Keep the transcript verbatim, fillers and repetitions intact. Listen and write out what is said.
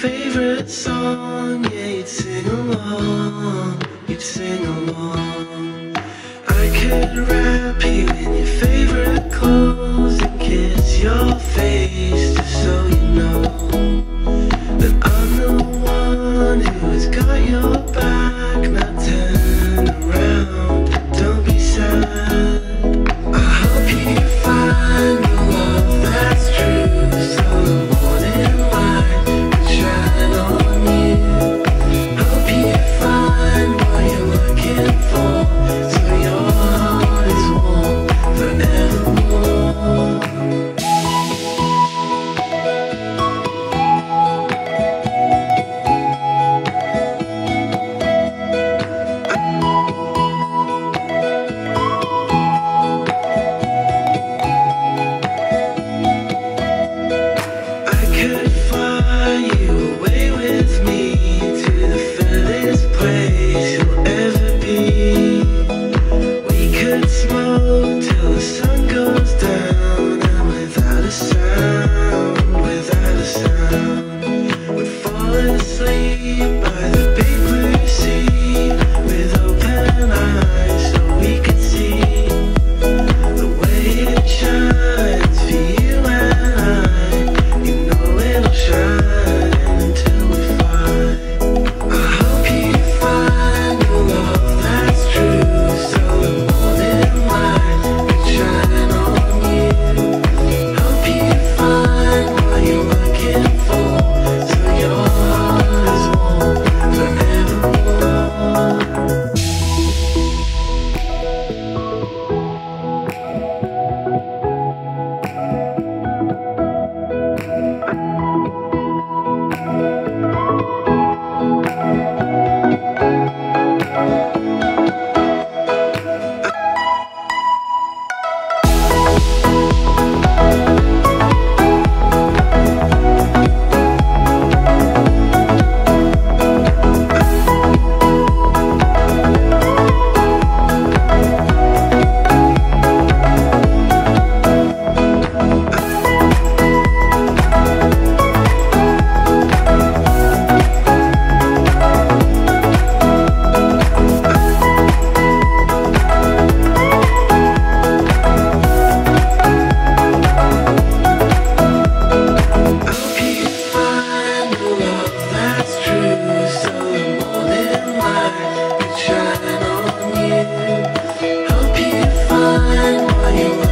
favorite song, yeah, you'd sing along, you'd sing along. I could wrap you in your favorite clothes and kiss your face just so you know that I'm the one who has got your back. Now turn around, but don't be sad. I hope you find the love that's true, so the morning light can shine on you. Hope you find what you're looking for, so your heart is warm forevermore. I could fly you away with me to the furthest place you'll ever be. We could smoke till the sun goes down, and without a sound, without a sound, we'd fall asleep by the big blue sea with open eyes so we could see the way it shines for you and I. You know it'll shine until we fly. I hope you find the love that's true, so the morning light can shine on you. Hope you find what you're looking for, so your heart is warm forevermore. Hope you find what you want.